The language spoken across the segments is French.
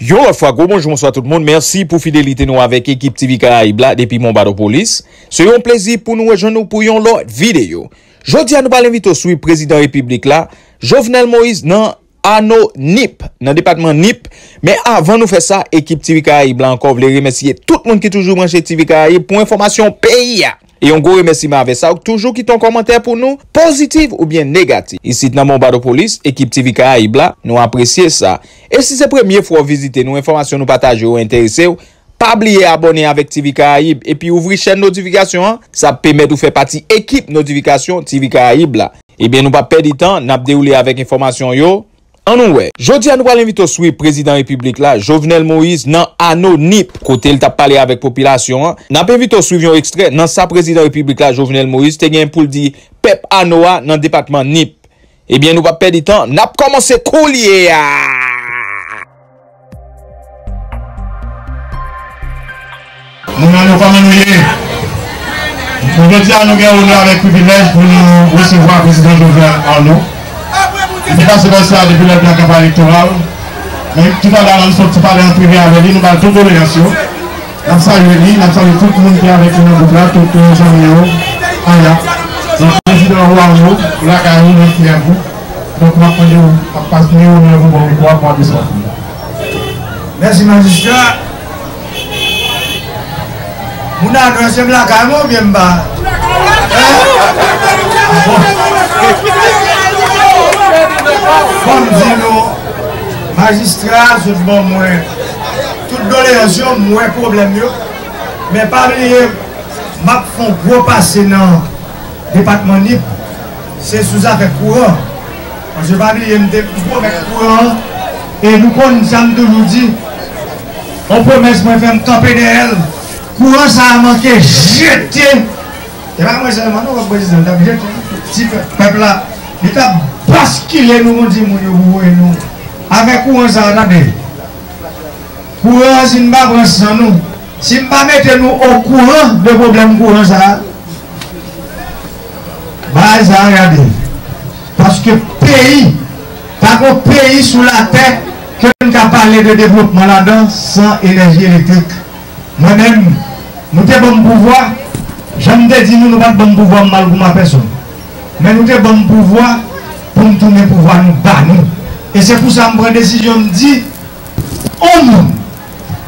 Yo l'autre fois, bonjour, bonsoir tout le monde. Merci pour fidélité nous avec équipe TV Caraïbes là depuis Mombadopolis. C'est un plaisir pour nous rejoindre pour une autre vidéo. Jodi à nous parler vite sur le président de la République là, Jovenel Moïse dans Ano Nippes, dans le département Nippes. Mais avant nous faire ça, équipe TV Caraïbes là encore, je voulais remercier tout le monde qui toujours branché TV Caraïbes pour information pays. Et on vous remercie avec ça. Toujours quitte un commentaire pour nous, positif ou bien négatif. Ici, dans Mombadopolis, équipe TV Caraïbes là, nous apprécions ça. Et si c'est première fois visiter nous, information nous partager ou intéresser, pas oublier abonner avec TV Caraïbes et puis ouvrir chaîne notification. Ça permet de faire partie équipe notification TV Caraïbes là. Et bien, nous pas perdre de temps, nous dérouler avec information yo. Anouè, jodi à nous parler invité sous président République là, Jovenel Moïse nan Ano Nippes côté il t'a parlé avec population. N'a pas invité suivre un extrait dans sa président République là Jovenel Moïse te gen pou di pep Anoa nan département Nippes. Eh bien nous pas perdre de temps, n'a commencé collier. Nous n'allons pas m'ennuyer. Jodi à nous gen honneur avec privilège pour nous recevoir président Jovenel Ano. Nous passons dans ça depuis la campagne électorale. Mais tout à l'heure, nous sommes parlés en privé avec lui, nous parlons toute délégation. Nous saluons lui, nous saluons tout le monde qui est avec nous, nous saluons tout le monde qui est avec nous. Nous présidons Rouango, la Carine qui est à vous. Donc, nous allons passer au niveau de l'État pour descendre. Merci, magistrat. Nous avons adressé la Carine, ou bien pas? Comme dit le magistrat, tout le monde, toute doléance, moins problème. Mais parmi les maps font gros passer dans le département Nippes, c'est sous affaire courant. Je ne vais pas oublier de gros courant. Et nous connaissons toujours dit, on promet que je vais me camper de elle. Courant, ça a manqué, jeté. Et pas moi, c'est le mandat, le président, jeté. Peuple là, il tape. Parce qu'il est nous, on dit, nous, avec courant, ça, attendez. Courant, si nous ne prenons pas nous, si nous ne mettons nous au courant de problème courant, ça, bah, ça, regardez. Parce que pays, pas qu'un pays sous la terre, que nous avons parlé de développement là-dedans, sans énergie électrique. Moi-même, nous avons bon pouvoir, j'aime te dire, nous n'avons pas bon pouvoir mal pour ma personne. Mais nous avons bon pouvoir, pour nous tourner pour voir nous battre. Et c'est pour ça que je prends une décision, je me dis, homme,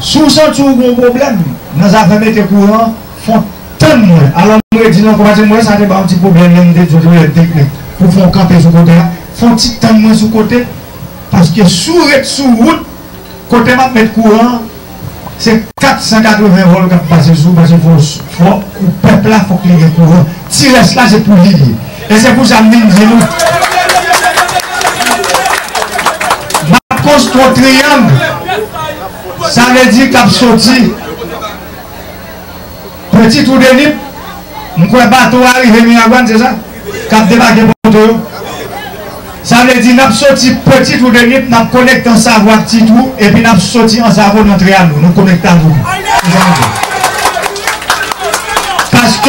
si vous sentez un problème, nous avons mis le courant, font tant de moins. Alors, nous disons, ça n'est pas un petit problème, pour faire camper sur le côté, font tant de moins sur le côté, parce que sur route, côté de mettre courant, c'est 480 volts qui passent sous, parce que le peuple là, il faut qu'il y ait courant. Si reste là, c'est pour l'idée. Et c'est pour ça que nous disons, au triangle, ça veut dire qu'à sortir petit trou de Nippes, nous ne pouvons pas tout arriver à c'est ça qu'à débarquer pour tout. Ça veut dire qu'à sortir petit trou de Nippes, nous connectons ça à petit trou et puis nous sortir en cerveau dans le triangle, nous connectons nous. Parce que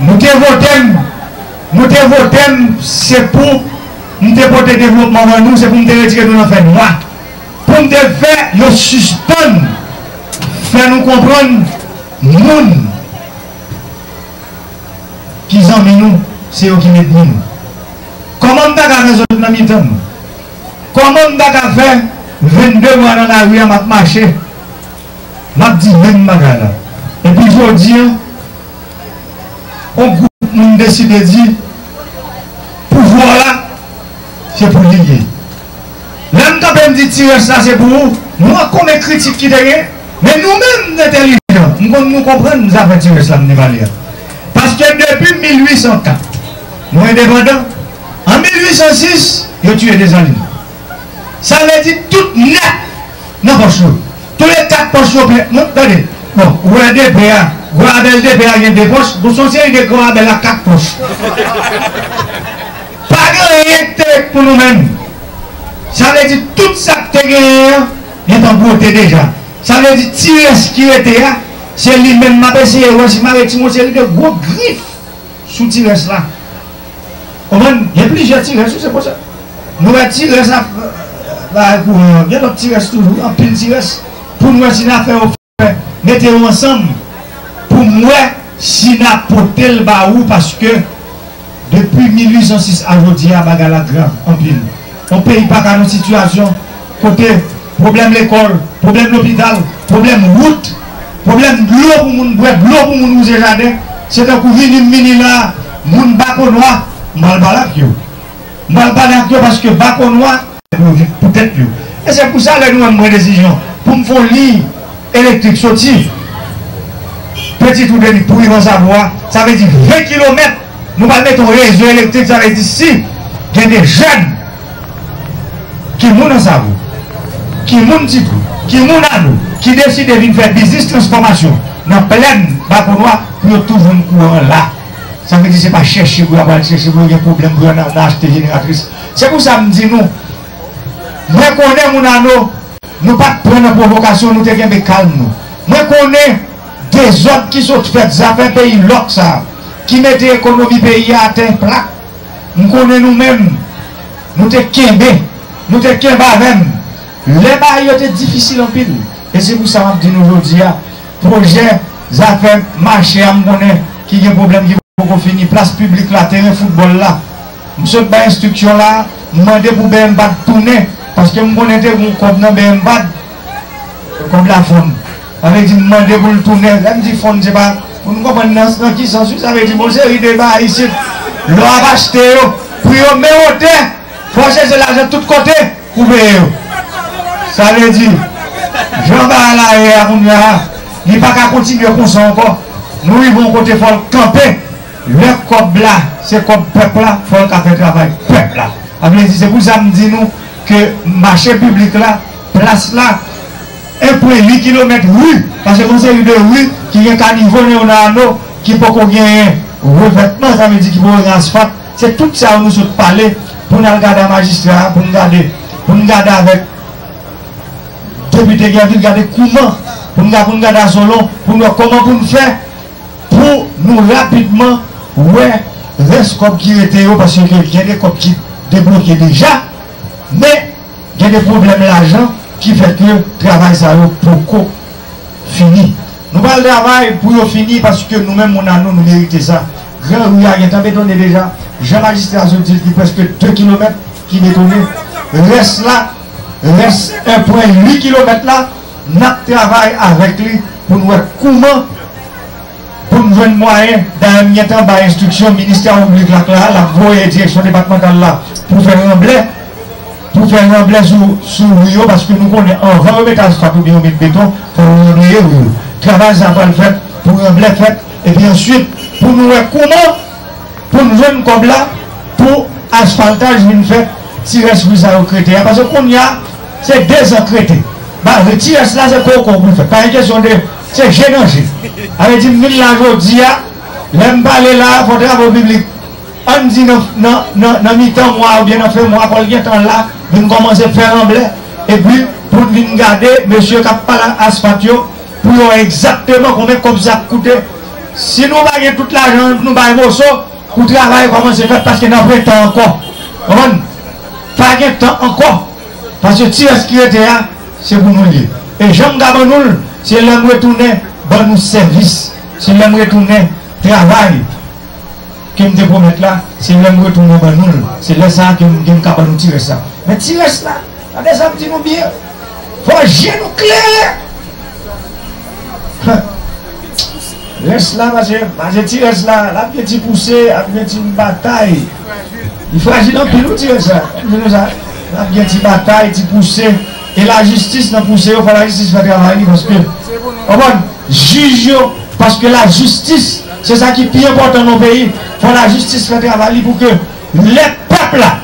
nous votons, c'est pour nous déportons le développement dans nous, c'est pour nous retirer de l'enfer. Moi, pour nous faire, nous suspendre, faire nous comprendre, les gens qui ont mis nous, c'est eux qui mettent nous. Comment nous avons résoudre dans le temps? Comment nous avons fait 22 mois dans la rue à marcher? Je dis même bagage. Et puis je veux dire, on groupe, nous décidons de dire, pouvoir là, c'est pour lier. Même quand on dit tirer ça, c'est pour vous. Nous, on connaît les critiques qui derrière, mais nous-mêmes, intelligents, nous comprenons, nous avons tiré ça, nous valons. Parce que depuis 1804, nous indépendants, en 1806, nous tuons des animaux. Ça veut dire tout net, non, pas chaud. Tous les quatre poches, non, attendez. Bon, vous avez des PA, vous avez des PA, il y a des poches, vous avez des grands avec la quatre poches. Pour nous-mêmes. Ça veut dire tout ça que tu as est en beauté déjà. Ça veut dire tirer ce qui était là, c'est lui-même m'a passé, c'est lui de gros griffes sous tirer cela. Au moins, il y a plusieurs tirés, c'est pour ça. Nous avons tiré ça la pour un bien petit reste toujours en pile tiresse pour moi si n'a fait offert mettez-vous ensemble pour moi si n'a porté le baou parce que depuis 1806 à aujourd'hui à bagala grave en pile on pays pas dans une situation côté problème l'école problème l'hôpital problème route problème de l'eau pour moun boire l'eau pour moun user jardin c'est un coup venir mini là moun bakonois mal balak yo mal balak yo parce que bakonois peut-être plus. Et c'est pour ça que nous avons pris une décision. Pour me faire un lit électrique sorti, petit ou délit pour y en savoir, ça veut dire 20 km. Nous allons mettre un réseau électrique, ça veut dire si il y a des jeunes qui nous en savent, qui nous en disent, qui nous en nous, qui décident de venir faire business transformation dans pleine Bakonois pour tout le courant là. Ça veut dire que ce n'est pas chercher pour avoir chercher pour avoir un problème pour acheter une génératrice. C'est pour ça que nous disons. Moi connais mon anneau, nous pas prendre la provocation, nous devons calme. Moi connais des autres qui sont faits à faire pays loc ça, qui mettent l'économie pays à terre plat. Nous connais nous-mêmes, nous te kembe, nous te kembe même. Les barrières étaient difficiles en pile. Et c'est pour ça que nous aujourd'hui, projet, affaires, marché, à connaît qui a un problème qui va finir, place publique là, terrain football là. Monsieur pas instruction là, demandez pour ben bat tourner. Parce que mon était comme dans Bembad, comme la femme. Avec dit demander pour le tourner, elle me dit fond c'est pas. Pour nous comprendre qui s'en suit, ça veut dire mon série débat ici. L'on a acheté, puis on met au terre, faut chercher l'argent de tous côtés, couper. Ça veut dire, je vais à l'arrière, il n'y a pas qu'à continuer comme ça encore. Nous ils vont côté, il faut le camper. Le cop là, c'est comme peuple là, il faut faire travail, peuple là. C'est pour ça que nous disons. Que marché public là, place là, 1,8 km rue, parce que c'est une rue qui est à niveau Leonardo, qui peut gagner revêtement, ça veut dire qu'il faut un asphalte. C'est tout ça où nous sommes parlés pour nous regarder magistrat, pour nous garder avec député, pour nous garder comment, pour nous garder à Solon, pour nous comment pour nous faire, pour nous rapidement, ouais, reste comme qui était parce qu'il y a des copes qui débloquaient déjà. Mais il y a des problèmes d'argent qui fait que le travail ça beaucoup fini. Nous parlons de travail pour finir parce que nous-mêmes, nous méritons ça. Grand Rouillard, il y a bétonné déjà. Jean Magistrat se dit qu'il y a presque 2 km qui bétonné. Reste là, reste 1,8 km là. Nous travaillons avec lui pour nous voir comment, pour nous donner moyen d'un par instruction ministère public là, la voie et direction départementale là, pour faire rembler. Pour faire un blé sous Rio, parce que nous connaissons en 20 mètres pour bien mettre béton, pour nous donner Rio. Travail ça va le faire, pour un blé fait, et puis ensuite, pour nous comment, pour nous jeunes comme là, pour asphaltage, une fête, si reste vous à recréter. Parce qu'on y a, c'est des encrétés. Bah, le tiers là, c'est quoi qu'on peut faire. Par une question de, c'est gênant. Avec 10 000 là, aujourd'hui, même pas les là, il faut travailler au public. On dit non, mi-temps, moi, ou bien on fait moi, pour le temps là, nous commençons à faire un blé, et puis, pour nous garder, monsieur Kapala Aspatio, pour exactement combien comme ça coûte. Si nous baillons toute l'argent, nous baillons ça, pour travailler, comment c'est fait, parce que nous avons le temps encore. On n'a pas le temps encore. Parce que si ce qui était là, c'est pour nous lier. Et Jean Gabanoul, c'est l'homme retourné, bon nous service, c'est l'homme retourné, travail. Qui me promet là, c'est l'homme retourné dans nous. C'est là ça qui me capable nous tirer ça. Mais tirer ça, regardez ça, dis-nous bien. Faut gérer nous clair. Laisse là, parce que tirer ça, la petite poussée, la petite bataille. Il faut agir dans le tirer ça. La petite bataille, petite poussée. Et la justice n'a poussé, il faut la justice faire travailler parce que. On va juger parce que la justice. C'est ça qui est plus important dans nos pays. Il faut la justice faire travailler pour que les peuples là,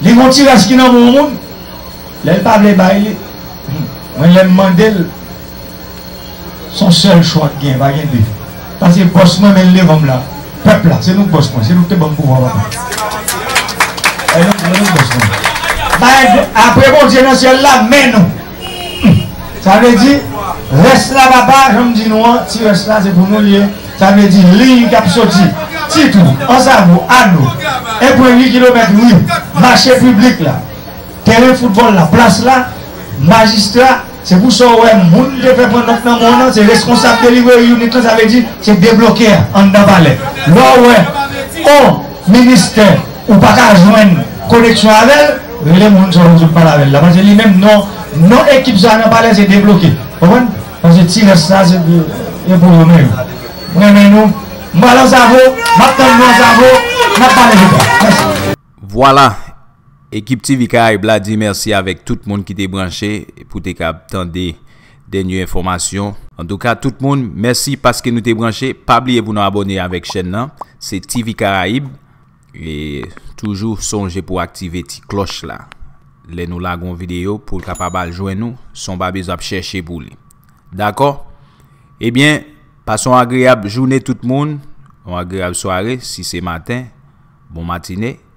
les gens qui sont dans le monde, les peuples les baillent. Moi, je demande son seul choix qui est de gagner. Parce que le boss, moi, je lève là. Le peuple là, c'est nous le boss, c'est nous qui avons le pouvoir. C'est nous le boss. Après, bon Dieu, dans le ciel là, mais non. Ça veut dire. Reste là, papa, je me dis non, si reste là, c'est pour nous lier. Ça veut dire ligne cap sorti. Titre, en savon, à nous. 1,8 km, oui. Marché public là. terrain football, la place là, magistrat, c'est pour ça que le monde qui fait prendre notre nom, c'est responsable de l'Union, ça veut dire c'est débloqué en Dabalais. Là, ouais, au ministère, ou pas qu'à joindre connexion avec, les gens ne sont pas avec là. Parce que lui-même, non, non, équipe ça n'a pas l'air, c'est débloqué. Vous comprenez? Parce que si le ça, c'est pour nous-mêmes. Nous, balance à vous, maintenant, nous à vous, n'a pas les Merci. Voilà. Équipe TV Caraïbes l'a dit merci avec tout le monde qui était branché pour te capter des nouvelles informations. En tout cas, tout le monde, merci parce que nous t'es branché. Pas oublier pour nous abonner avec chaîne là. C'est TV Caraïbes. Et toujours songer pour activer la cloche là. Les nous lagons vidéo pour capable joindre nous. Son pas besoin de chercher pour lui. D'accord? Eh bien, passons une agréable journée tout le monde. Une agréable soirée si c'est matin. Bon matinée.